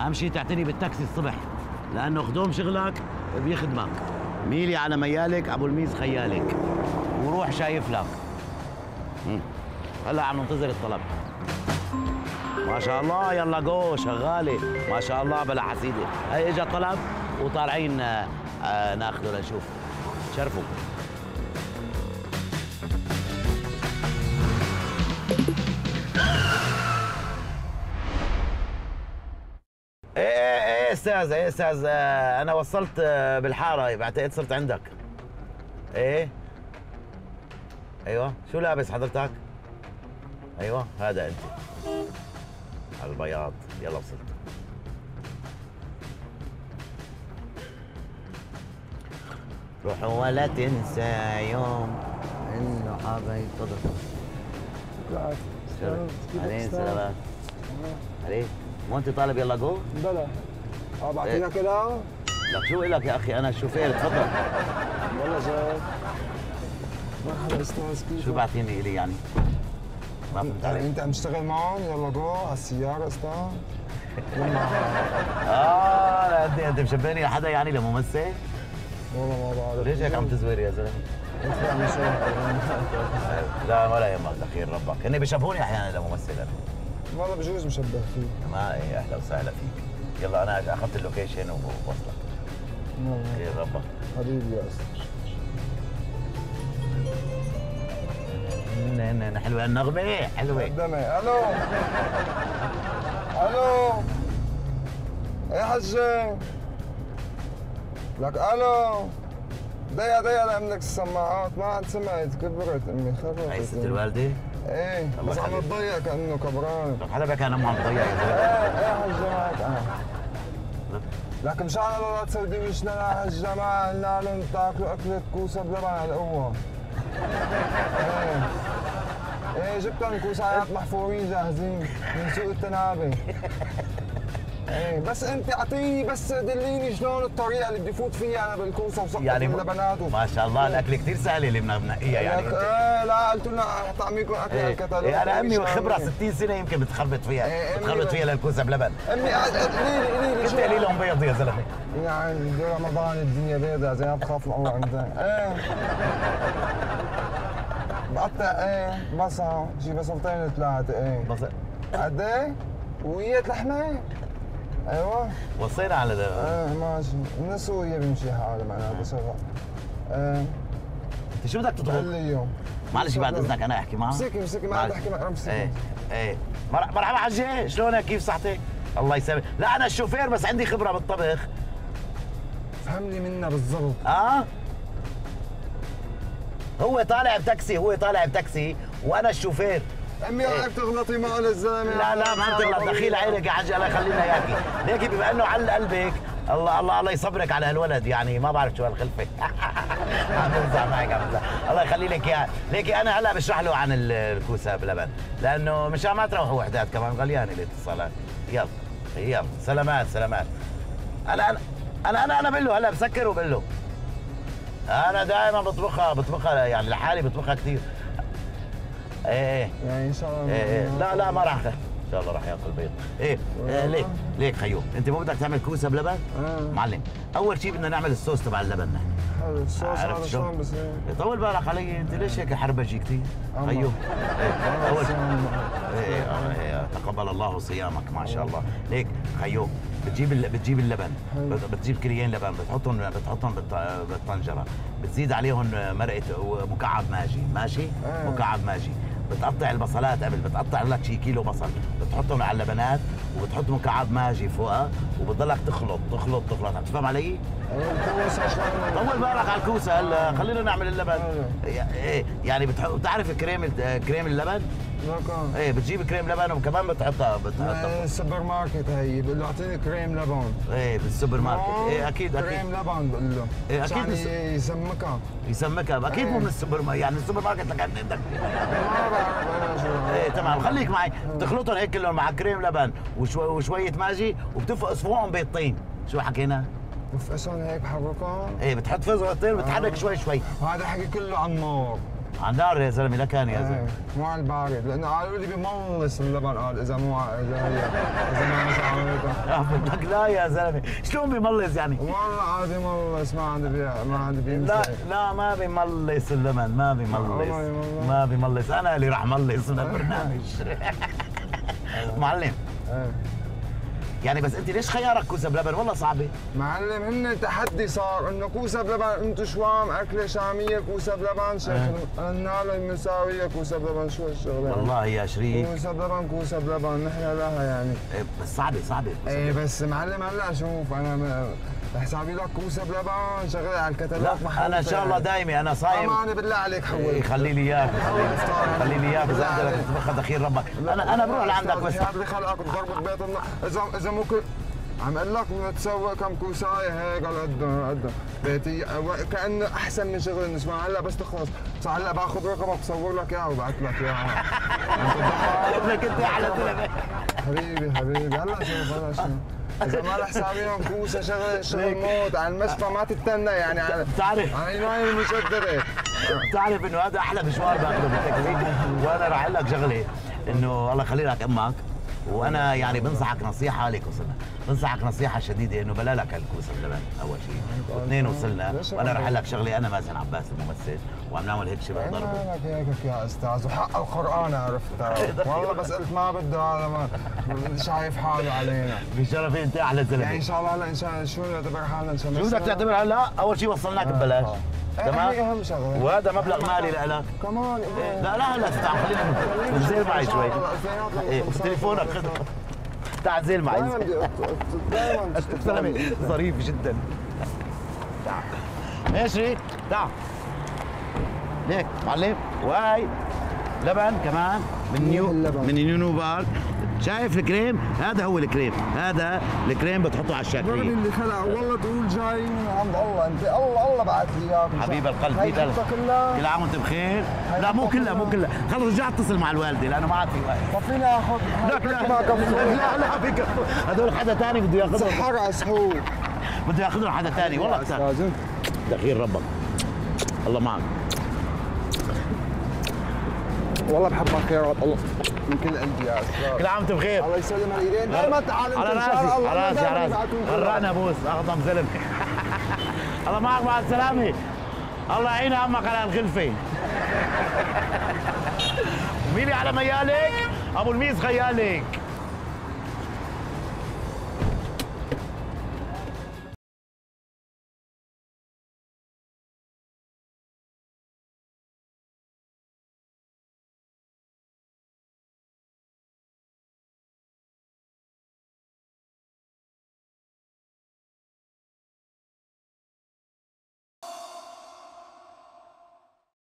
اهم شيء تعتني بالتاكسي الصبح، لانه خدوم شغلك بيخدمك. ميلي على ميالك، ابو الميز خيالك، وروح شايف لك. هلا عم ننتظر الطلب. ما شاء الله، يلا جو، شغاله ما شاء الله بلا حسيده. هي اجى طلب وطالعين ناخذه لنشوف. شرفوا. ايه استاذ انا وصلت بالحاره، بعتقد صرت عندك. ايه ايوه، شو لابس حضرتك؟ ايوه هذا انت على البياض. يلا وصلت. روحوا ولا تنسى يوم انه حابه يتفضل. عليك سلامات عليك. مو انت طالب يلا جو؟ بلا بعطي لك اياها. لك شو الك يا اخي، انا الشوفير. تفضل. والله جاي. مرحبا استاذ، كيفك؟ شو بعطيني الي يعني؟ ما فهمت عليك. انت عم تشتغل معهم يلا جو على السياره استاذ؟ انت مشبهني لحدا يعني، لممثل؟ والله ما بعرف. ليش هيك عم تزور يا زلمه؟ انت عم تشوف. لا ولا يهمك، دخيل ربك، هن بيشبهوني احيانا لممثل انا. والله بجوز مشبه فيه. ما ايه، اهلا وسهلا فيك. يلا انا اخذت اللوكيشن وبوصلك. خير ربك حبيبي يا استاذ. حلوه النغمه، حلوه. الو الو يا حجة، لك الو. ضيع لعملك السماعات، ما عاد سمعت، كبرت امي، خربت. هي ست الوالده؟ ايه بس عم تضيع كانه كبران. لك حدا بك انا مو عم تضيع يا زلمه. ايه حجة معك انا. لك مشان الله لا تسودي وشنا يا حجة، ما قلنا لهم تاكلوا اكلة كوسة بلبن على القوة. ايه جبتهم كوسات محفورين جاهزين من سوق التنابي. ايه بس انت اعطيني بس دليني شلون الطريقه اللي بدي فوت فيها انا بالكوسه وسقف يعني اللبنات ما شاء الله الاكل كثير سهله اللي بنقيها يعني. ايه لا قلت لنا طعميكم اكل على الكتالوج. ايه انا امي خبره 60 سنه يمكن بتخربط فيها. إيه بتخربط فيها للكوسه بلبن. امي قليلي كنت قليل لهم بيض يا زلمه. يعني برمضان الدنيا بيضاء زي ما بخاف الله عندك. ايه بقطع ايه بصل، شي بصلتين ثلاثه. ايه بصل قد ايه؟ وياه لحمه. ايوه وصينا على ده. ايه ماشي، من السورية بيمشي حاله معناته سوا. ايه انت شو بدك تطلب؟ اليوم معلش بعد اذنك انا احكي معه. امسكي ما عاد احكي معه، امسكي. ايه مرحبا حجة، شلونك؟ كيف صحتك؟ الله يسلمك. لا انا الشوفير بس عندي خبرة بالطبخ. فهمني منها بالضبط. هو طالع بتاكسي وانا الشوفير. امي عم تغلطي معه للزلمه. لا ما بتغلط، دخيل عينك يا حجي، الله يخلينا اياكي. ليكي بما انه علق قلبك، الله يصبرك على هالولد، يعني ما بعرف شو هالخلفه. عم بمزح معك، عم بمزح، الله يخلي لك اياه. ليكي انا هلا بشرح له عن الكوسه بلبن، لانه مشان ما تروحوا وحدات كمان غليانه الاتصالات. يلا سلامات. انا بقول له هلا بسكر وبقول له انا دائما بطبخها يعني لحالي، بطبخها كثير. ايه يعني ان شاء الله. إيه لا ما راح، ان شاء الله راح ياكل بيض. إيه ليك خيو، انت مو بدك تعمل كوسه بلبن؟ معلم، اول شيء بدنا نعمل الصوص تبع اللبن نحن. حلو الصوص هذا شلون بصير؟ طول بالك علي، انت ليش هيك حربجي كثير؟ خيو اول شيء تقبل الله صيامك ما شاء الله. ليك خيو، بتجيب اللبن، بتجيب كليين لبن، بتحطهم بالطنجره، بتزيد عليهم مرقه مكعب ماجي، ماشي؟ مكعب ماجي. بتقطع البصلات قبل، بتقطع لك شي كيلو بصل، بتحطهم على اللبنات وبتحط مكعب ماجي فوقها، وبتضلك تخلط. عم تفهم علي؟ الكوسه شلون؟ طول بالك على الكوسه هلا، خلينا نعمل اللبن. ايه يعني بتعرف كريم اللبن؟ ايه بتجيب كريم لبن وكمان بتحطها السوبر ماركت، هي بقول له اعطيني كريم لبن. ايه بالسوبر ماركت. ايه اكيد كريم لبن بقول له. ايه اكيد يسمكها اكيد. مو من السوبر ماركت يعني، السوبر ماركت لك قد بدك. ما بعرف انا شو. ايه تمام، خليك معي. بتخلطهم هيك كلهم مع كريم لبن وشويه ماجي، وبتفقس فوقهم بيض طين. شو حكينا؟ بفقسهم هيك بحركهم. ايه بتحط فوقهم بيض طين وبتحرك شوي. هذا حكي كله عن النار. على النار يا زلمه، لا كان يا زلمه مو على البارد، لانه قالوا لي بملص اللبن، قال اذا مو اذا ما مسحوا لك. لا يا زلمه شلون بملص يعني؟ والله عادي ملص، ما عندي بيمسك. لا لا ما بملص اللبن، ما بملص انا اللي راح ملص من البرنامج. معلم يعني بس انت ليش خيارك كوسه بلبن؟ والله صعبه معلم، هن تحدي صار انه كوسه بلبن، انتو شوام اكله شاميه كوسه بلبن، شكل الناله مساويه كوسه بلبن، شو هالشغله؟ والله يا شريك كوسه بلبن نحن لها يعني. بس صعبه. ايه بس معلم هلا شوف انا حسابي لك كوسه بلبن شغله على الكتالوج محل. انا ان شاء الله دايمه انا صايم. انا بالله عليك حول، خلي لي اياك، خلي لي اياك، اذا انت بدك تتبخر دخيل ربك. انا بروح لعندك بس هذا خلقك بضربك بيت النار. اذا مو عم اقول لك تسوي كم كوسايه هيك على قد بيتي، كانه احسن من شغل النسوان. هلا بس تخلص صار هلا باخذ رقمك بصور لك اياها وبعث لك اياها. ابنك انت على تلفك حبيبي. هلا شوف هلا شوف إذا ما لحسابيهم كوسة شغل موت على المشفى، ما تتنى يعني على بتعرف على الماي المشددة. بتعرف إنه هذا أحلى مشوار باخذه بالتكليف. وأنا راح أقول لك شغلة، إنه الله يخلي لك أمك، وأنا يعني بنصحك نصيحة عليك وصلنا، بنصحك نصيحة شديدة إنه بلا لك هالكوسة بلبن أول شيء، واثنين وصلنا. وأنا راح أقول لك شغلة، أنا مازن عباس الممثل وعم نعمل هيك شبه ضربه. مالك هيك يا استاذ، وحق القرآن عرفتها والله، بس قلت ما بده هذا شايف حاله علينا. بشرف انت احلى زلمه يعني. ان شاء الله هلا ان شاء الله شو نعتبر حالنا، ان شاء الله شو بدك تعتبر هلا؟ اول شيء وصلناك ببلاش تمام، اهم شغله، وهذا مبلغ مالي لك كمان. لا هلا خلينا زين معي شوي، تليفونك خذه تعال زين معي. دائما زلمه ظريف جدا. ماشي تعال ليك معلم، وهي لبن كمان من نيو بارك. شايف الكريم؟ هذا هو الكريم، بتحطه على الشكل اللي خلع. والله تقول جاي من عند الله انت، الله بعث لي اياك حبيب القلب. كل عام وانت بخير. لا مو كلها خلص، رجع اتصل مع الوالده لانه ما عاد في وقت. طب فينا اخذ؟ لا حبيبي هذول حدا ثاني بده ياخذهم، سحرس هو بده ياخذهم حدا ثاني والله. استاذ دخيل ربك، الله معك والله بحبك يا رب، الله من كل قلبي يا استاذ. كل عام وانت بخير. الله يسلم الايدين دائما. تعال على راسي غرقنا بوس اغضب زلمه. الله معك، مع السلامه، الله يعين امك على الغلفه. ميلي على ميالك ابو الميز خيالك.